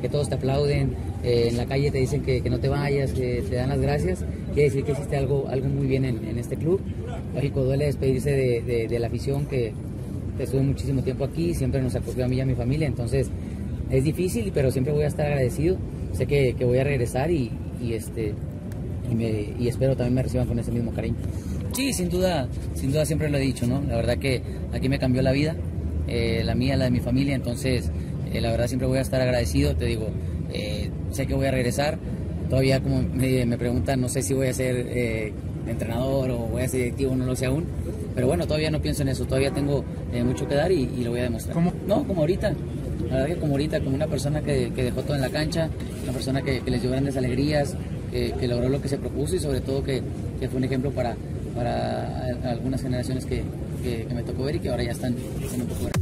que todos te aplauden, en la calle te dicen que no te vayas, que te dan las gracias, quiere decir que hiciste algo muy bien en este club. Lógico, duele despedirse de la afición que estuve muchísimo tiempo aquí, siempre nos acogió a mí y a mi familia, entonces es difícil, pero siempre voy a estar agradecido. Sé que voy a regresar y espero también me reciban con ese mismo cariño. Sí, sin duda siempre lo he dicho, ¿no? La verdad que aquí me cambió la vida, la mía, la de mi familia, entonces la verdad siempre voy a estar agradecido, te digo, sé que voy a regresar, todavía como me preguntan, no sé si voy a ser entrenador o voy a ser directivo, no lo sé aún, pero bueno, todavía no pienso en eso, todavía tengo mucho que dar y lo voy a demostrar. ¿Cómo? No, como ahorita. La verdad que como ahorita, como una persona que dejó todo en la cancha, una persona que les dio grandes alegrías, que logró lo que se propuso y sobre todo que fue un ejemplo para algunas generaciones que me tocó ver y que ahora ya están un poco grandes.